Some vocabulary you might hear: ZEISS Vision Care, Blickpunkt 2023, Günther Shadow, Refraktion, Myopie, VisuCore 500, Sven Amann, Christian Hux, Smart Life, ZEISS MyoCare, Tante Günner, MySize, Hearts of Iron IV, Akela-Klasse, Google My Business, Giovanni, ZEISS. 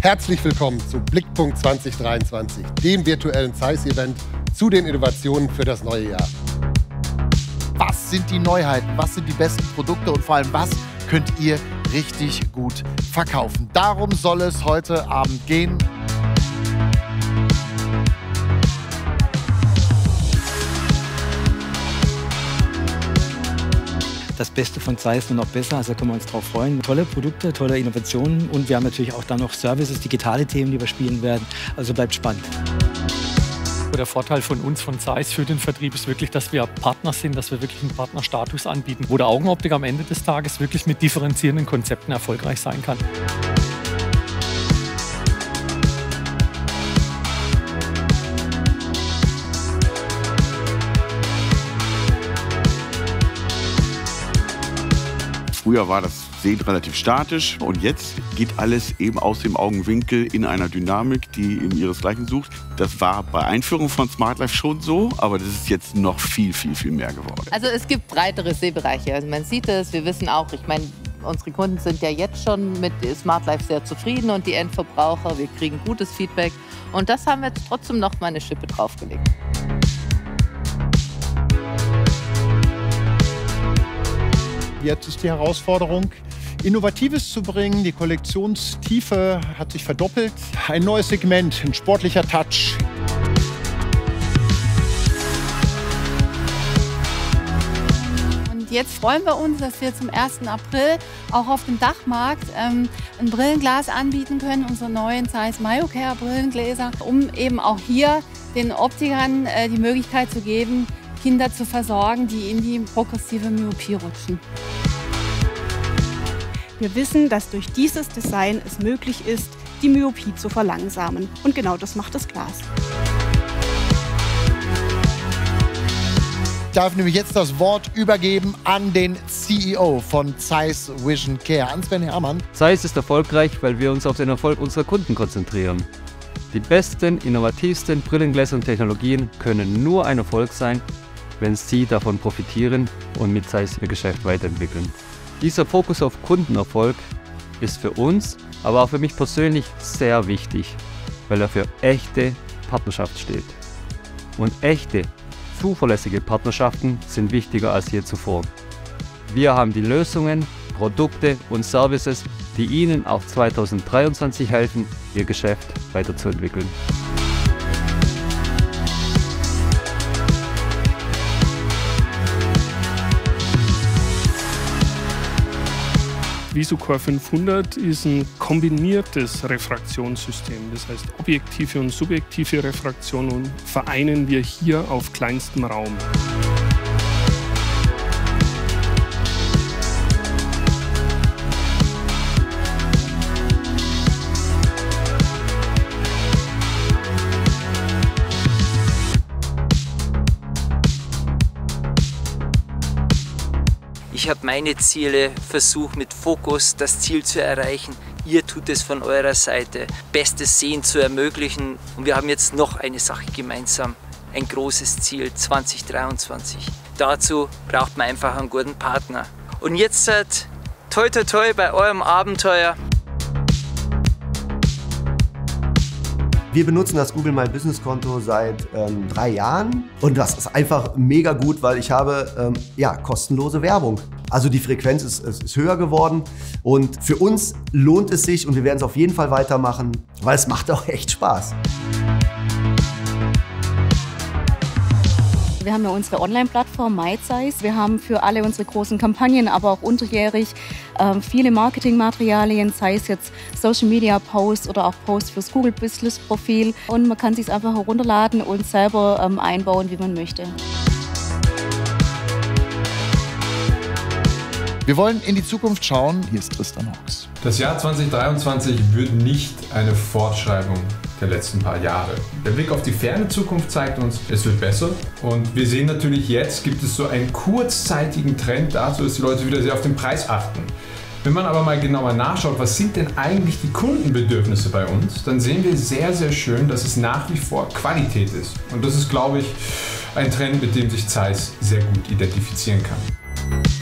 Herzlich willkommen zu Blickpunkt 2023, dem virtuellen ZEISS-Event zu den Innovationen für das neue Jahr. Was sind die Neuheiten? Was sind die besten Produkte? Und vor allem, was könnt ihr richtig gut verkaufen? Darum soll es heute Abend gehen. Das Beste von ZEISS nur noch besser, also können wir uns drauf freuen. Tolle Produkte, tolle Innovationen und wir haben natürlich auch dann noch Services, digitale Themen, die wir spielen werden. Also bleibt spannend. Der Vorteil von uns, von ZEISS für den Vertrieb ist wirklich, dass wir Partner sind, dass wir wirklich einen Partnerstatus anbieten, wo der Augenoptik am Ende des Tages wirklich mit differenzierenden Konzepten erfolgreich sein kann. Früher war das Sehen relativ statisch und jetzt geht alles eben aus dem Augenwinkel in einer Dynamik, die eben ihresgleichen sucht. Das war bei Einführung von Smart Life schon so, aber das ist jetzt noch viel mehr geworden. Also es gibt breitere Sehbereiche, also man sieht es, wir wissen auch, ich meine, unsere Kunden sind ja jetzt schon mit Smart Life sehr zufrieden und die Endverbraucher, wir kriegen gutes Feedback und das haben wir jetzt trotzdem noch mal eine Schippe draufgelegt. Jetzt ist die Herausforderung, Innovatives zu bringen. Die Kollektionstiefe hat sich verdoppelt. Ein neues Segment, ein sportlicher Touch. Und jetzt freuen wir uns, dass wir zum 1. April auch auf dem Dachmarkt ein Brillenglas anbieten können, unsere neuen ZEISS MyoCare Brillengläser, um eben auch hier den Optikern die Möglichkeit zu geben, Kinder zu versorgen, die in die progressive Myopie rutschen. Wir wissen, dass durch dieses Design es möglich ist, die Myopie zu verlangsamen. Und genau das macht das Glas. Ich darf nämlich jetzt das Wort übergeben an den CEO von ZEISS Vision Care, an Sven Amann. ZEISS ist erfolgreich, weil wir uns auf den Erfolg unserer Kunden konzentrieren. Die besten, innovativsten Brillengläser und Technologien können nur ein Erfolg sein, wenn Sie davon profitieren und mit ZEISS Ihr Geschäft weiterentwickeln. Dieser Fokus auf Kundenerfolg ist für uns, aber auch für mich persönlich sehr wichtig, weil er für echte Partnerschaft steht. Und echte, zuverlässige Partnerschaften sind wichtiger als je zuvor. Wir haben die Lösungen, Produkte und Services, die Ihnen auch 2023 helfen, Ihr Geschäft weiterzuentwickeln. VisuCore 500 ist ein kombiniertes Refraktionssystem. Das heißt, objektive und subjektive Refraktion vereinen wir hier auf kleinstem Raum. Ich habe meine Ziele versucht, mit Fokus das Ziel zu erreichen. Ihr tut es von eurer Seite, bestes Sehen zu ermöglichen. Und wir haben jetzt noch eine Sache gemeinsam, ein großes Ziel 2023. Dazu braucht man einfach einen guten Partner. Und jetzt seid toi toi toi bei eurem Abenteuer. Wir benutzen das Google My Business Konto seit 3 Jahren und das ist einfach mega gut, weil ich habe ja, kostenlose Werbung. Also die Frequenz ist höher geworden und für uns lohnt es sich und wir werden es auf jeden Fall weitermachen, weil es macht auch echt Spaß. Wir haben ja unsere Online-Plattform MySize. Wir haben für alle unsere großen Kampagnen, aber auch unterjährig viele Marketingmaterialien, sei es jetzt Social Media Posts oder auch Posts fürs Google Business Profil. Und man kann sich einfach herunterladen und selber einbauen, wie man möchte. Wir wollen in die Zukunft schauen. Hier ist Christian Hux. Das Jahr 2023 wird nicht eine Fortschreibung der letzten paar Jahre. Der Blick auf die ferne Zukunft zeigt uns, es wird besser. Und wir sehen natürlich jetzt, gibt es so einen kurzzeitigen Trend dazu, dass die Leute wieder sehr auf den Preis achten. Wenn man aber mal genauer nachschaut, was sind denn eigentlich die Kundenbedürfnisse bei uns, dann sehen wir sehr, sehr schön, dass es nach wie vor Qualität ist. Und das ist, glaube ich, ein Trend, mit dem sich ZEISS sehr gut identifizieren kann.